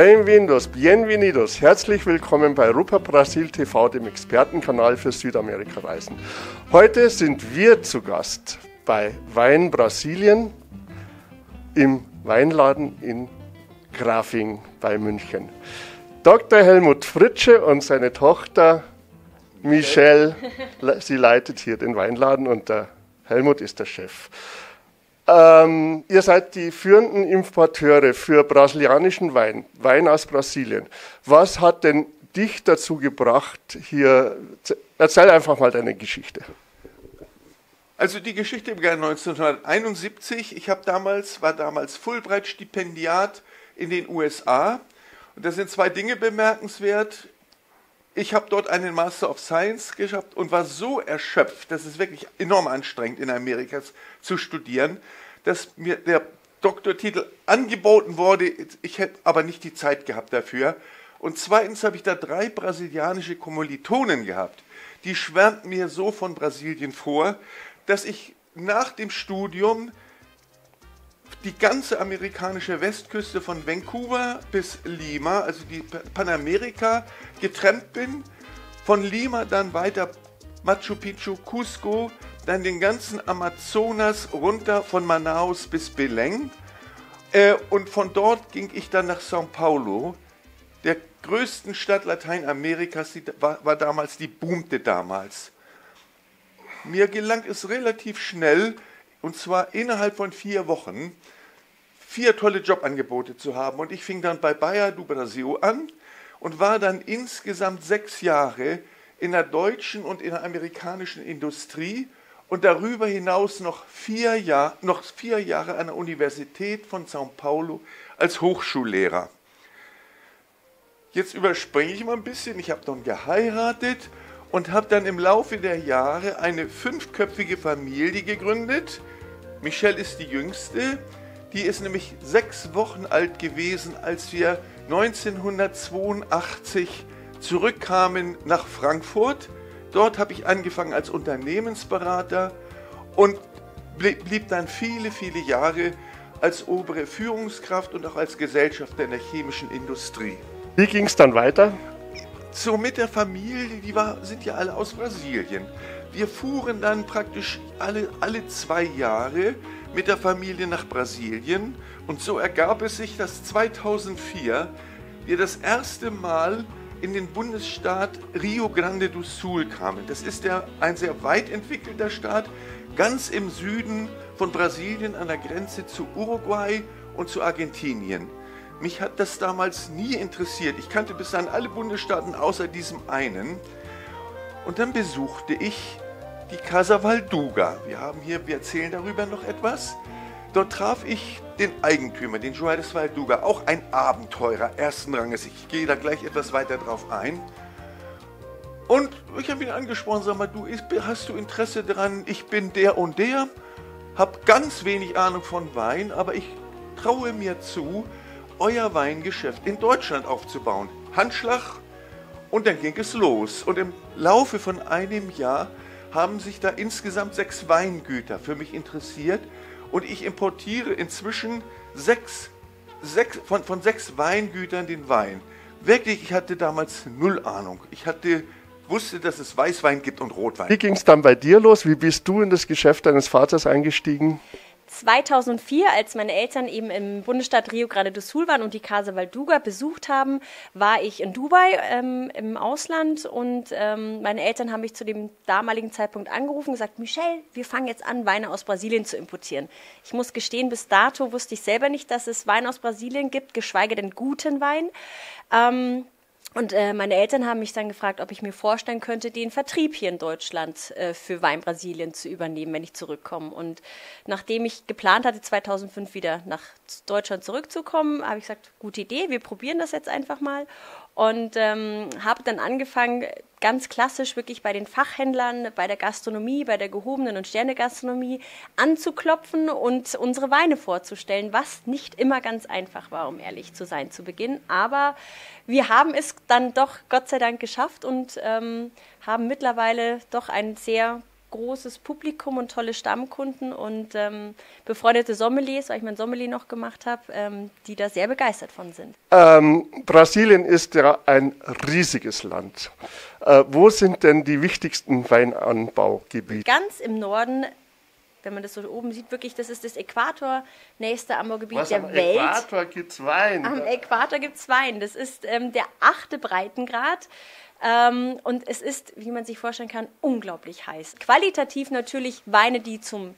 Bienvenidos, bienvenidos, herzlich willkommen bei RuppertBrasil TV, dem Expertenkanal für Südamerika-Reisen. Heute sind wir zu Gast bei Wein Brasilien im Weinladen in Grafing bei München. Dr. Helmut Fritsche und seine Tochter Michelle, sie leitet hier den Weinladen und der Helmut ist der Chef. Ihr seid die führenden Importeure für brasilianischen Wein, Wein aus Brasilien. Was hat denn dich dazu gebracht, hier, erzähl einfach mal deine Geschichte. Also die Geschichte begann 1971. Ich war damals Fulbright-Stipendiat in den USA. Und da sind zwei Dinge bemerkenswert. Ich habe dort einen Master of Science geschafft und war so erschöpft, das ist wirklich enorm anstrengend in Amerika zu studieren, dass mir der Doktortitel angeboten wurde, ich hätte aber nicht die Zeit gehabt dafür. Und zweitens habe ich da drei brasilianische Kommilitonen gehabt, die schwärmten mir so von Brasilien vor, dass ich nach dem Studium die ganze amerikanische Westküste von Vancouver bis Lima, also die Panamerika, getrennt bin. Von Lima dann weiter Machu Picchu, Cusco, dann den ganzen Amazonas runter von Manaus bis Belém. Und von dort ging ich dann nach São Paulo, der größten Stadt Lateinamerikas, die war damals, die boomte damals. Mir gelang es relativ schnell, und zwar innerhalb von 4 Wochen 4 tolle Jobangebote zu haben. Und ich fing dann bei Bayer do Brasil an und war dann insgesamt 6 Jahre in der deutschen und in der amerikanischen Industrie und darüber hinaus noch 4 Jahre an der Universität von São Paulo als Hochschullehrer. Jetzt überspringe ich mal ein bisschen. Ich habe dann geheiratet und habe dann im Laufe der Jahre eine 5-köpfige Familie gegründet. Michelle ist die Jüngste, die ist nämlich 6 Wochen alt gewesen, als wir 1982 zurückkamen nach Frankfurt. Dort habe ich angefangen als Unternehmensberater und blieb dann viele, viele Jahre als obere Führungskraft und auch als Gesellschafter in der chemischen Industrie. Wie ging es dann weiter? So mit der Familie, sind ja alle aus Brasilien. Wir fuhren dann praktisch alle 2 Jahre mit der Familie nach Brasilien und so ergab es sich, dass 2004 wir das erste Mal in den Bundesstaat Rio Grande do Sul kamen. Das ist ein sehr weit entwickelter Staat, ganz im Süden von Brasilien an der Grenze zu Uruguay und zu Argentinien. Mich hat das damals nie interessiert. Ich kannte bis dahin alle Bundesstaaten außer diesem einen. Und dann besuchte ich die Casa Valduga. Wir erzählen darüber noch etwas. Dort traf ich den Eigentümer, den Juarez Valduga, auch ein Abenteurer ersten Ranges. Ich gehe da gleich etwas weiter drauf ein. Und ich habe ihn angesprochen, sag mal, hast du Interesse daran? Ich bin der und der, habe ganz wenig Ahnung von Wein, aber ich traue mir zu, euer Weingeschäft in Deutschland aufzubauen. Handschlag und dann ging es los. Und im Laufe von einem Jahr haben sich da insgesamt 6 Weingüter für mich interessiert und ich importiere inzwischen von 6 Weingütern den Wein. Wirklich, ich hatte damals null Ahnung. Ich wusste, dass es Weißwein gibt und Rotwein. Wie ging es dann bei dir los? Wie bist du in das Geschäft deines Vaters eingestiegen? 2004, als meine Eltern eben im Bundesstaat Rio Grande do Sul waren und die Casa Valduga besucht haben, war ich in Dubai im Ausland und meine Eltern haben mich zu dem damaligen Zeitpunkt angerufen und gesagt, Michelle, wir fangen jetzt an, Weine aus Brasilien zu importieren. Ich muss gestehen, bis dato wusste ich selber nicht, dass es Wein aus Brasilien gibt, geschweige denn guten Wein. Und meine Eltern haben mich dann gefragt, ob ich mir vorstellen könnte, den Vertrieb hier in Deutschland für Wein Brasilien zu übernehmen, wenn ich zurückkomme. Und nachdem ich geplant hatte, 2005 wieder nach Deutschland zurückzukommen, habe ich gesagt, gute Idee, wir probieren das jetzt einfach mal. Und habe dann angefangen, ganz klassisch wirklich bei den Fachhändlern, bei der Gastronomie, bei der gehobenen und Sternegastronomie anzuklopfen und unsere Weine vorzustellen, was nicht immer ganz einfach war, um ehrlich zu sein zu Beginn. Aber wir haben es dann doch Gott sei Dank geschafft und haben mittlerweile doch ein sehr großes Publikum und tolle Stammkunden und befreundete Sommeliers, weil ich mein Sommelier noch gemacht habe, die da sehr begeistert von sind. Brasilien ist ja ein riesiges Land. Wo sind denn die wichtigsten Weinanbaugebiete? Ganz im Norden, wenn man das so oben sieht, wirklich, das ist das äquatornächste Anbaugebiet der Welt. Am Äquator gibt es Wein. Am Äquator gibt es Wein. Das ist der 8. Breitengrad. Und es ist, wie man sich vorstellen kann, unglaublich heiß. Qualitativ natürlich Weine, die zum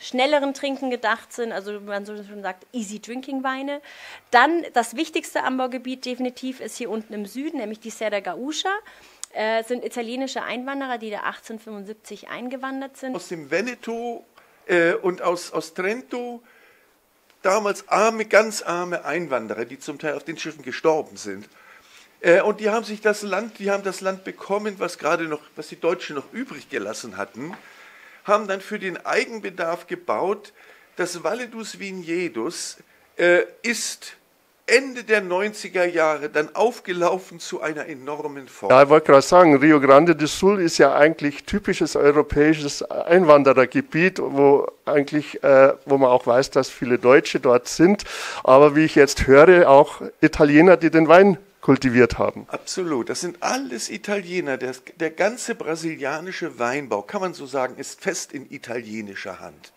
schnelleren Trinken gedacht sind, also man so schon sagt, Easy-Drinking-Weine. Dann das wichtigste Anbaugebiet definitiv ist hier unten im Süden, nämlich die Serra Gaúcha. Sind italienische Einwanderer, die da 1875 eingewandert sind. Aus dem Veneto und aus Trento, damals ganz arme Einwanderer, die zum Teil auf den Schiffen gestorben sind. Und die haben sich das Land bekommen, was die Deutschen noch übrig gelassen hatten, haben dann für den Eigenbedarf gebaut. Das Valledus Vinhedos ist Ende der 90er Jahre dann aufgelaufen zu einer enormen Form. Ja, ich wollte gerade sagen, Rio Grande do Sul ist ja eigentlich typisches europäisches Einwanderergebiet, wo man auch weiß, dass viele Deutsche dort sind, aber wie ich jetzt höre, auch Italiener, die den Wein kultiviert haben. Absolut, das sind alles Italiener. Der ganze brasilianische Weinbau, kann man so sagen, ist fest in italienischer Hand.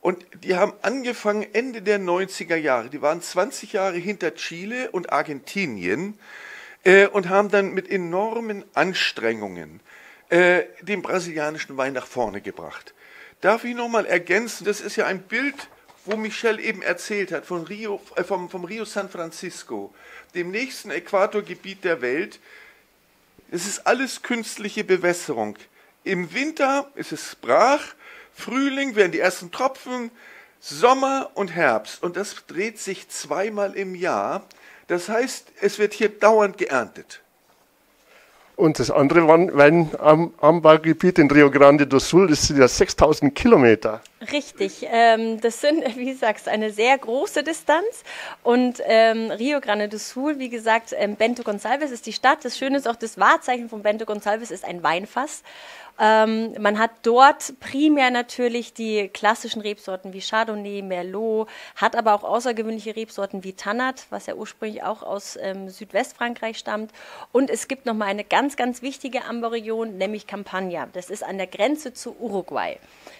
Und die haben angefangen Ende der 90er Jahre, die waren 20 Jahre hinter Chile und Argentinien und haben dann mit enormen Anstrengungen den brasilianischen Wein nach vorne gebracht. Darf ich nochmal ergänzen, das ist ja ein Bild, wo Michelle eben erzählt hat, vom Rio San Francisco, dem nächsten Äquatorgebiet der Welt. Es ist alles künstliche Bewässerung. Im Winter ist es brach, Frühling werden die ersten Tropfen, Sommer und Herbst. Und das dreht sich zweimal im Jahr. Das heißt, es wird hier dauernd geerntet. Und das andere Weinanbaugebiet in Rio Grande do Sul, das sind ja 6000 Kilometer. Richtig, das sind, wie du sagst, eine sehr große Distanz. Und Rio Grande do Sul, wie gesagt, Bento Gonçalves ist die Stadt. Das Schöne ist auch, das Wahrzeichen von Bento Gonçalves ist ein Weinfass. Man hat dort primär natürlich die klassischen Rebsorten wie Chardonnay, Merlot, hat aber auch außergewöhnliche Rebsorten wie Tanat, was ja ursprünglich auch aus Südwestfrankreich stammt. Und es gibt nochmal eine ganz, ganz wichtige Anbauregion, nämlich Campanha. Das ist an der Grenze zu Uruguay.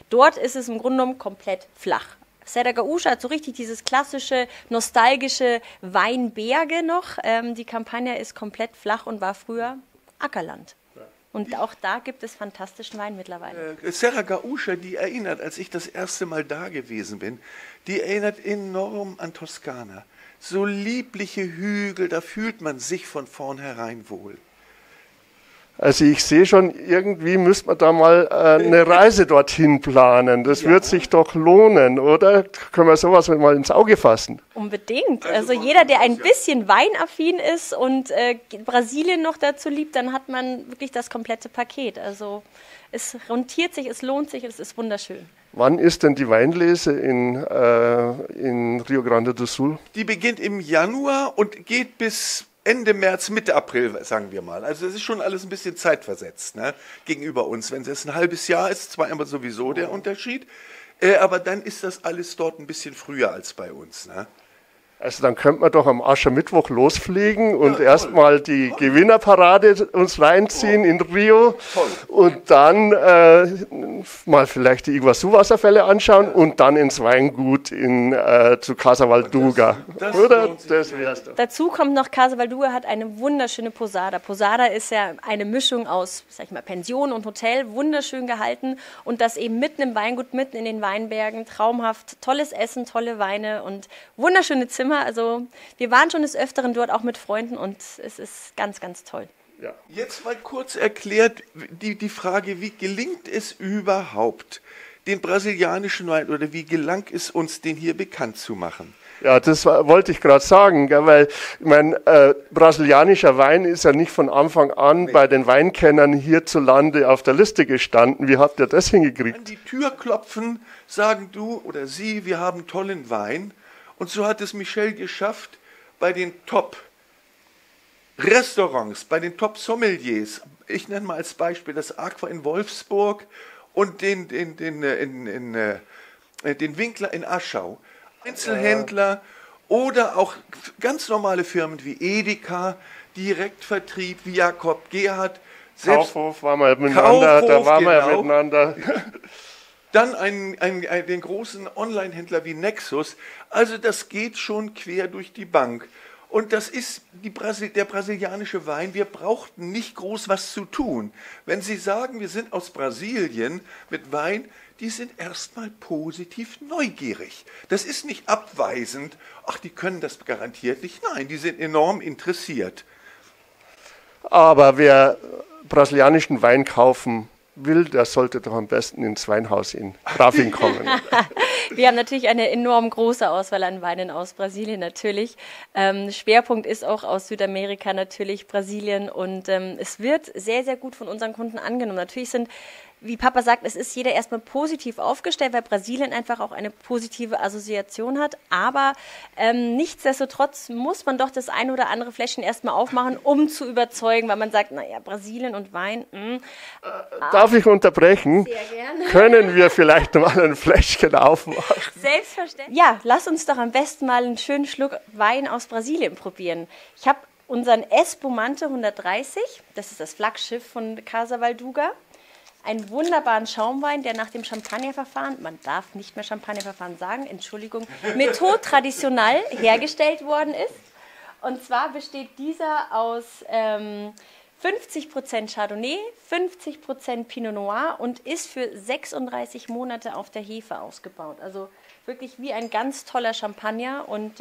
Dort ist es im Grunde genommen komplett flach. Serra Gaúcha hat so richtig dieses klassische, nostalgische Weinberge noch. Die Campanha ist komplett flach und war früher Ackerland. Und auch da gibt es fantastischen Wein mittlerweile. Serra Gaúcha, die erinnert, als ich das erste Mal da gewesen bin, die erinnert enorm an Toskana. So liebliche Hügel, da fühlt man sich von vornherein wohl. Also ich sehe schon, irgendwie müsste man da mal eine Reise dorthin planen. Das wird sich doch lohnen, oder? Können wir sowas mal ins Auge fassen? Unbedingt. Also jeder, der ein bisschen weinaffin ist und Brasilien noch dazu liebt, dann hat man wirklich das komplette Paket. Also es rentiert sich, es lohnt sich, es ist wunderschön. Wann ist denn die Weinlese in Rio Grande do Sul? Die beginnt im Januar und geht bis Ende März, Mitte April, sagen wir mal. Also es ist schon alles ein bisschen zeitversetzt, ne, gegenüber uns. Wenn es ein halbes Jahr ist, zwar immer sowieso der Unterschied, aber dann ist das alles dort ein bisschen früher als bei uns. Ne? Also dann könnte man doch am Aschermittwoch losfliegen und erstmal die Gewinnerparade uns reinziehen in Rio und dann mal vielleicht die Iguazu-Wasserfälle anschauen und dann ins Weingut zu Casa Valduga. Das wär's doch. Dazu kommt noch, Casa Valduga hat eine wunderschöne Posada. Posada ist ja eine Mischung aus, sag ich mal, Pension und Hotel, wunderschön gehalten und das eben mitten im Weingut, mitten in den Weinbergen, traumhaft, tolles Essen, tolle Weine und wunderschöne Zimmer. Also wir waren schon des Öfteren dort auch mit Freunden und es ist ganz, ganz toll. Ja. Jetzt mal kurz erklärt die Frage, wie gelingt es überhaupt, den brasilianischen Wein, oder wie gelang es uns, den hier bekannt zu machen? Ja, das wollte ich gerade sagen, weil ich meine, brasilianischer Wein ist ja nicht von Anfang an bei den Weinkennern hierzulande auf der Liste gestanden. Wie habt ihr das hingekriegt? An die Tür klopfen, sagen du oder sie, wir haben tollen Wein. Und so hat es Michelle geschafft, bei den Top-Restaurants, bei den Top-Sommeliers, ich nenne mal als Beispiel das Aqua in Wolfsburg und den Winkler in Aschau. Einzelhändler oder auch ganz normale Firmen wie Edeka, Direktvertrieb wie Jakob Gerhard. Kaufhof waren wir miteinander, Kaufhof, da waren wir miteinander. Dann den großen Online-Händler wie Nexus. Also das geht schon quer durch die Bank. Und das ist der brasilianische Wein. Wir brauchten nicht groß was zu tun. Wenn Sie sagen, wir sind aus Brasilien mit Wein, die sind erstmal positiv neugierig. Das ist nicht abweisend. Ach, die können das garantiert nicht. Nein, die sind enorm interessiert. Aber wer brasilianischen Wein kaufen will, der sollte doch am besten ins Weinhaus in Grafing kommen. Wir haben natürlich eine enorm große Auswahl an Weinen aus Brasilien natürlich. Schwerpunkt ist auch aus Südamerika natürlich Brasilien und es wird sehr, sehr gut von unseren Kunden angenommen. Natürlich sind, wie Papa sagt, es ist jeder erstmal positiv aufgestellt, weil Brasilien einfach auch eine positive Assoziation hat. Aber nichtsdestotrotz muss man doch das ein oder andere Fläschchen erstmal aufmachen, um zu überzeugen, weil man sagt, naja, Brasilien und Wein. Darf ich unterbrechen? Sehr gerne. Können wir vielleicht mal ein Fläschchen aufmachen? Selbstverständlich. Ja, lass uns doch am besten mal einen schönen Schluck Wein aus Brasilien probieren. Ich habe unseren Espumante 130, das ist das Flaggschiff von Casa Valduga. Einen wunderbaren Schaumwein, der nach dem Champagnerverfahren, man darf nicht mehr Champagnerverfahren sagen, Entschuldigung, Methode traditionell hergestellt worden ist. Und zwar besteht dieser aus 50% Chardonnay, 50% Pinot Noir und ist für 36 Monate auf der Hefe ausgebaut. Also wirklich wie ein ganz toller Champagner und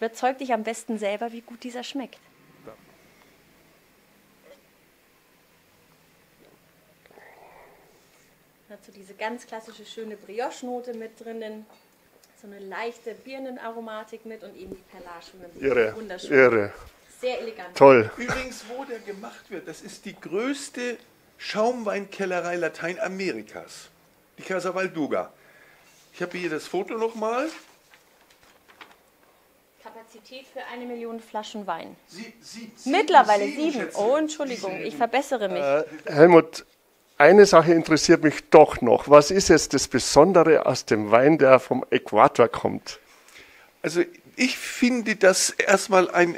überzeugt dich am besten selber, wie gut dieser schmeckt. Dazu diese ganz klassische schöne Brioche-Note mit drinnen, so eine leichte Birnenaromatik mit und eben die Perlage. Irre, wunderschön. Irre. Sehr elegant. Toll. Übrigens, wo der gemacht wird, das ist die größte Schaumweinkellerei Lateinamerikas, die Casa Valduga. Ich habe hier das Foto nochmal. Kapazität für 1 Million Flaschen Wein. Mittlerweile 7. Oh, Entschuldigung, ich verbessere mich. Helmut, eine Sache interessiert mich doch noch. Was ist jetzt das Besondere aus dem Wein, der vom Äquator kommt? Also ich finde das erstmal ein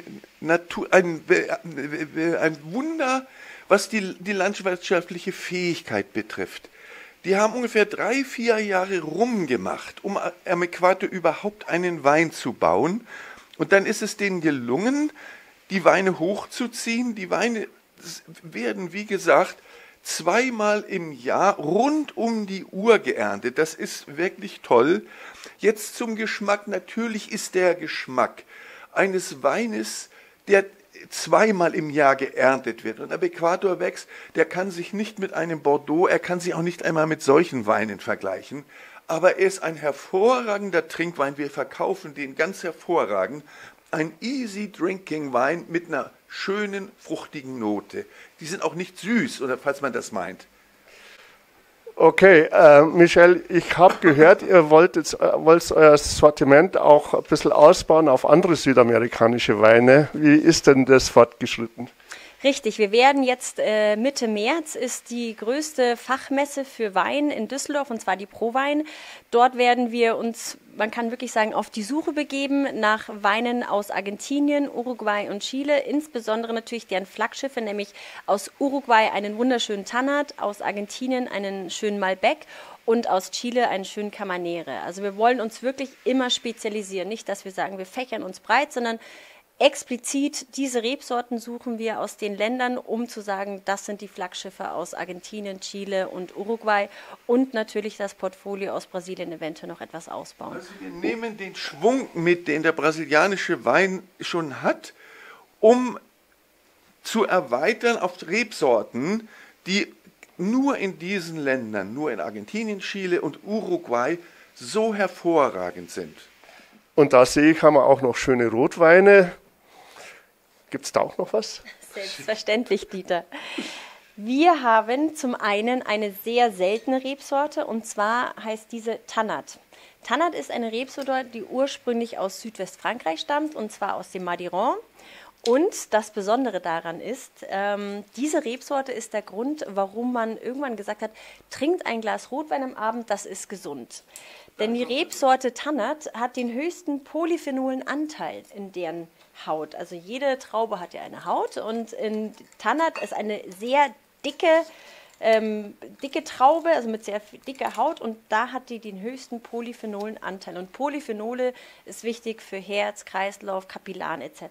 Wunder, was die landwirtschaftliche Fähigkeit betrifft. Die haben ungefähr 3–4 Jahre rumgemacht, um am Äquator überhaupt einen Wein zu bauen. Und dann ist es denen gelungen, die Weine hochzuziehen. Die Weine werden, wie gesagt, zweimal im Jahr rund um die Uhr geerntet. Das ist wirklich toll. Jetzt zum Geschmack. Natürlich ist der Geschmack eines Weines, der zweimal im Jahr geerntet wird und am Äquator wächst, der kann sich nicht mit einem Bordeaux, er kann sich auch nicht einmal mit solchen Weinen vergleichen. Aber er ist ein hervorragender Trinkwein. Wir verkaufen den ganz hervorragend. Ein Easy-Drinking-Wein mit einer schönen, fruchtigen Note. Die sind auch nicht süß, oder falls man das meint. Okay, Michelle, ich habe gehört, ihr wollt euer Sortiment auch ein bisschen ausbauen auf andere südamerikanische Weine. Wie ist denn das fortgeschritten? Richtig, wir werden jetzt Mitte März ist die größte Fachmesse für Wein in Düsseldorf, und zwar die ProWein. Dort werden wir uns, man kann wirklich sagen, auf die Suche begeben nach Weinen aus Argentinien, Uruguay und Chile, insbesondere natürlich deren Flaggschiffe, nämlich aus Uruguay einen wunderschönen Tanat, aus Argentinien einen schönen Malbec und aus Chile einen schönen Camanere. Also wir wollen uns wirklich immer spezialisieren, nicht, dass wir sagen, wir fächern uns breit, sondern explizit diese Rebsorten suchen wir aus den Ländern, um zu sagen, das sind die Flaggschiffe aus Argentinien, Chile und Uruguay und natürlich das Portfolio aus Brasilien eventuell noch etwas ausbauen. Also wir nehmen den Schwung mit, den der brasilianische Wein schon hat, um zu erweitern auf Rebsorten, die nur in diesen Ländern, nur in Argentinien, Chile und Uruguay so hervorragend sind. Und da sehe ich, haben wir auch noch schöne Rotweine. Gibt es da auch noch was? Selbstverständlich, Dieter. Wir haben zum einen eine sehr seltene Rebsorte und zwar heißt diese Tanat. Tanat ist eine Rebsorte, die ursprünglich aus Südwestfrankreich stammt und zwar aus dem Madiron. Und das Besondere daran ist, diese Rebsorte ist der Grund, warum man irgendwann gesagt hat, trinkt ein Glas Rotwein am Abend, das ist gesund. Denn die Rebsorte Tanat hat den höchsten Polyphenolenanteil in deren Haut. Also jede Traube hat ja eine Haut und in Tanat ist eine sehr dicke Traube, also mit sehr dicker Haut, und da hat die den höchsten Polyphenolenanteil. Und Polyphenole ist wichtig für Herz, Kreislauf, Kapillaren etc.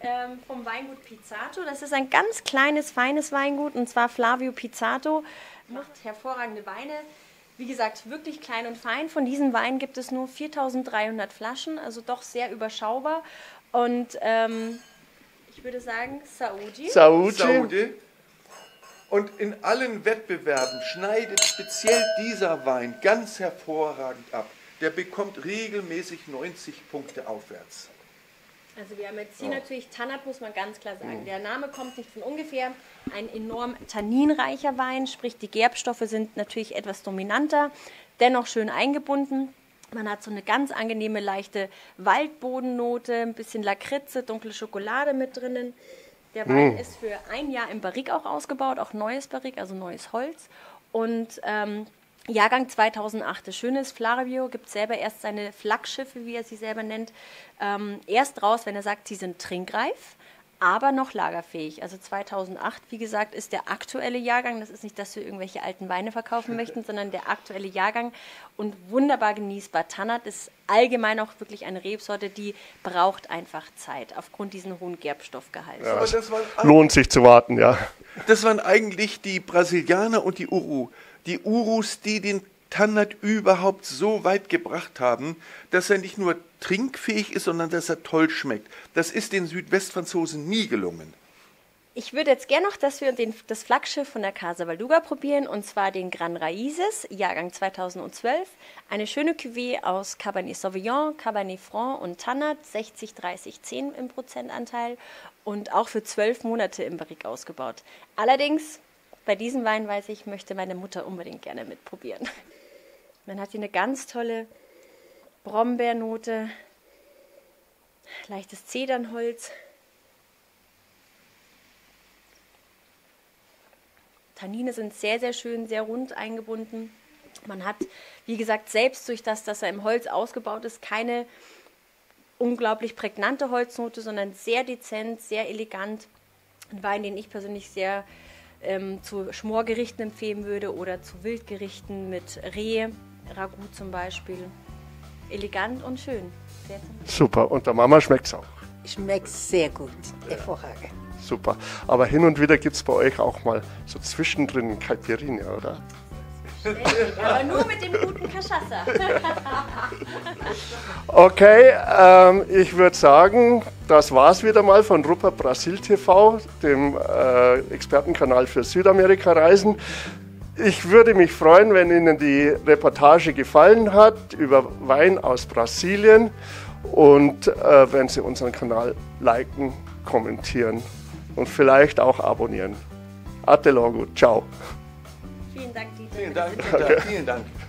Wir haben vom Weingut Pizzato, das ist ein ganz kleines, feines Weingut, und zwar Flavio Pizzato, macht hervorragende Weine. Wie gesagt, wirklich klein und fein. Von diesen Weinen gibt es nur 4.300 Flaschen, also doch sehr überschaubar. Und ich würde sagen, Saúde. Und in allen Wettbewerben schneidet speziell dieser Wein ganz hervorragend ab. Der bekommt regelmäßig 90 Punkte aufwärts. Also wir haben jetzt hier natürlich Tanat, muss man ganz klar sagen. Der Name kommt nicht von ungefähr. Ein enorm tanninreicher Wein, sprich die Gerbstoffe sind natürlich etwas dominanter, dennoch schön eingebunden. Man hat so eine ganz angenehme, leichte Waldbodennote, ein bisschen Lakritze, dunkle Schokolade mit drinnen. Der Wein ist für ein Jahr im Barrique auch ausgebaut, auch neues Barrique, also neues Holz. Und Jahrgang 2008, das Schöne ist, Flavio gibt selber erst seine Flaggschiffe, wie er sie selber nennt, erst raus, wenn er sagt, sie sind trinkreif, aber noch lagerfähig. Also 2008, wie gesagt, ist der aktuelle Jahrgang. Das ist nicht, dass wir irgendwelche alten Weine verkaufen möchten, sondern der aktuelle Jahrgang und wunderbar genießbar. Tanat ist allgemein auch wirklich eine Rebsorte, die braucht einfach Zeit, aufgrund diesen hohen Gerbstoffgehalts. Ja. Lohnt sich zu warten, ja. Das waren eigentlich die Brasilianer und die Uru. Die Urus, die den Tanat überhaupt so weit gebracht haben, dass er nicht nur trinkfähig ist, sondern dass er toll schmeckt. Das ist den Südwestfranzosen nie gelungen. Ich würde jetzt gerne noch, dass wir das Flaggschiff von der Casa Valduga probieren, und zwar den Gran Raíces, Jahrgang 2012. Eine schöne Cuvée aus Cabernet Sauvignon, Cabernet Franc und Tanat, 60-30-10 im Prozentanteil und auch für 12 Monate im Barrique ausgebaut. Allerdings, bei diesem Wein, weiß ich, möchte meine Mutter unbedingt gerne mitprobieren. Man hat hier eine ganz tolle Brombeernote, leichtes Zedernholz, Tannine sind sehr, sehr schön, sehr rund eingebunden. Man hat, wie gesagt, selbst durch das, dass er im Holz ausgebaut ist, keine unglaublich prägnante Holznote, sondern sehr dezent, sehr elegant. Ein Wein, den ich persönlich sehr zu Schmorgerichten empfehlen würde oder zu Wildgerichten mit Reh, Ragout zum Beispiel. Elegant und schön. Super, und der Mama schmeckt es auch. Schmeckt sehr gut, hervorragend. Super, aber hin und wieder gibt es bei euch auch mal so zwischendrin Caipirinha, oder? Aber nur mit dem guten Cachaça. Okay, ich würde sagen, das war's wieder mal von Ruppert Brasil TV, dem Expertenkanal für Südamerika-Reisen. Ich würde mich freuen, wenn Ihnen die Reportage gefallen hat über Wein aus Brasilien, und wenn Sie unseren Kanal liken, kommentieren und vielleicht auch abonnieren. Até logo, ciao. Vielen Dank, Dieter. Vielen Dank.